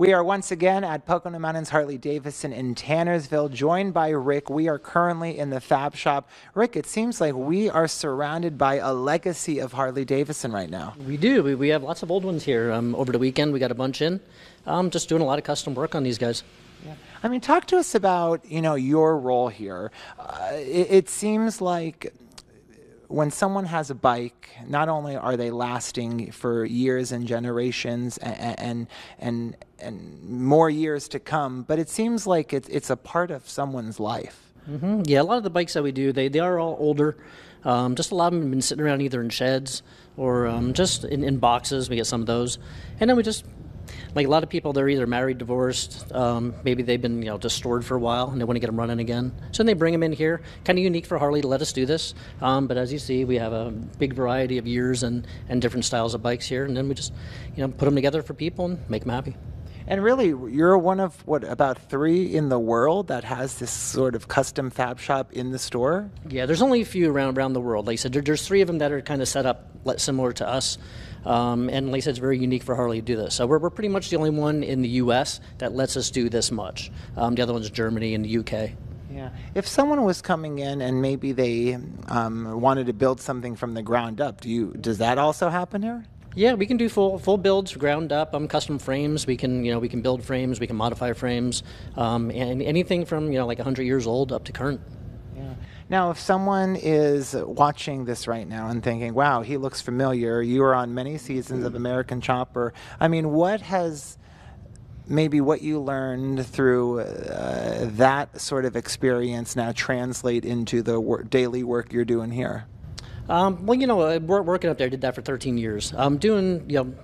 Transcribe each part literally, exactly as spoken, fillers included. We are once again at Pocono Mountains Harley-Davidson in Tannersville, joined by Rick. We are currently in the Fab Shop. Rick, it seems like we are surrounded by a legacy of Harley-Davidson right now. We do. We, we have lots of old ones here. Um, over the weekend, we got a bunch in. Um, just doing a lot of custom work on these guys. Yeah. I mean, talk to us about, you know, your role here. Uh, it, it seems like when someone has a bike, not only are they lasting for years and generations and and and, and more years to come, but it seems like it's it's a part of someone's life. Mm-hmm. Yeah, a lot of the bikes that we do, they they are all older. Um, just a lot of them have been sitting around either in sheds or um, just in, in boxes. We get some of those, and then we just. Like a lot of people, they're either married, divorced, um, maybe they've been, you know, just stored for a while and they want to get them running again. So then they bring them in here. Kind of unique for Harley to let us do this. Um, but as you see, we have a big variety of years and, and different styles of bikes here. And then we just, you know, put them together for people and make them happy. And really, you're one of, what, about three in the world that has this sort of custom fab shop in the store? Yeah, there's only a few around around the world. Like I said, there, there's three of them that are kind of set up similar to us. Um, and like I said, it's very unique for Harley to do this. So we're, we're pretty much the only one in the U S that lets us do this much. Um, the other one's Germany and the U K. Yeah. If someone was coming in and maybe they um, wanted to build something from the ground up, do you, does that also happen here? Yeah, we can do full full builds, ground up, um, custom frames. We can, you know, we can build frames, we can modify frames, um, and anything from, you know, like a hundred years old up to current. Yeah. Now, if someone is watching this right now and thinking, "Wow, he looks familiar," you were on many seasons of American Chopper. I mean, what has maybe what you learned through uh, that sort of experience now translate into the wor- daily work you're doing here? Um, well, you know, uh, working up there, I did that for thirteen years. Um, doing, you know,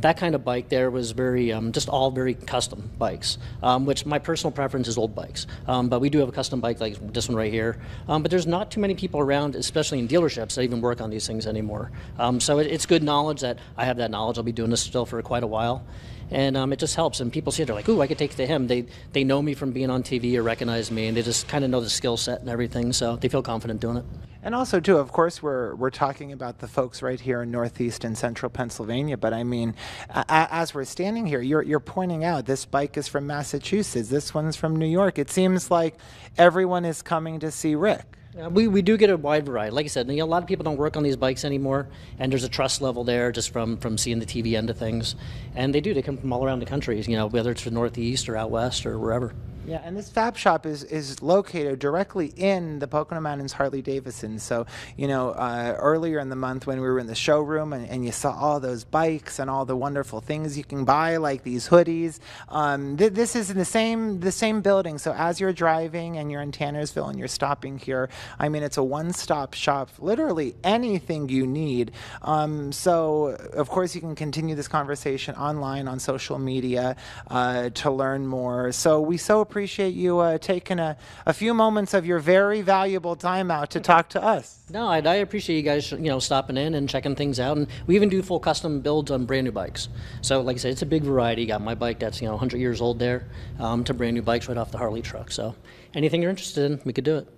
that kind of bike there was very, um, just all very custom bikes, um, which my personal preference is old bikes. Um, but we do have a custom bike like this one right here. Um, but there's not too many people around, especially in dealerships, that even work on these things anymore. Um, so it, it's good knowledge that I have that knowledge. I'll be doing this still for quite a while. And um, it just helps. And people see it, they're like, ooh, I could take it to him. They, they know me from being on T V or recognize me, and they just kind of know the skill set and everything. So they feel confident doing it. And also, too, of course, we're, we're talking about the folks right here in Northeast and Central Pennsylvania. But, I mean, a, as we're standing here, you're, you're pointing out this bike is from Massachusetts. This one's from New York. It seems like everyone is coming to see Rick. Uh, we, we do get a wide variety. Like I said, you know, a lot of people don't work on these bikes anymore, and there's a trust level there just from, from seeing the T V end of things. And they do. They come from all around the country, you know, whether it's the Northeast or out west or wherever. Yeah, and this Fab Shop is, is located directly in the Pocono Mountains Harley-Davidson. So, you know, uh, earlier in the month when we were in the showroom and, and you saw all those bikes and all the wonderful things you can buy, like these hoodies, um, th this is in the same, the same building. So as you're driving and you're in Tannersville and you're stopping here, I mean, it's a one-stop shop, literally anything you need. Um, so, of course, you can continue this conversation online on social media uh, to learn more. So we so appreciate appreciate you uh, taking a, a few moments of your very valuable time out to talk to us. No, I, I appreciate you guys, you know, stopping in and checking things out. And we even do full custom builds on brand new bikes. So, like I said, it's a big variety. You got my bike that's, you know, a hundred years old there um, to brand new bikes right off the Harley truck. So, anything you're interested in, we could do it.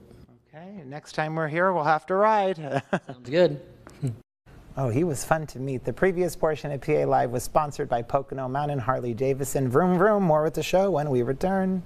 Okay, next time we're here, we'll have to ride. Sounds good. Oh, he was fun to meet. The previous portion of P A Live was sponsored by Pocono Mountain Harley-Davidson. Vroom, vroom, more with the show when we return.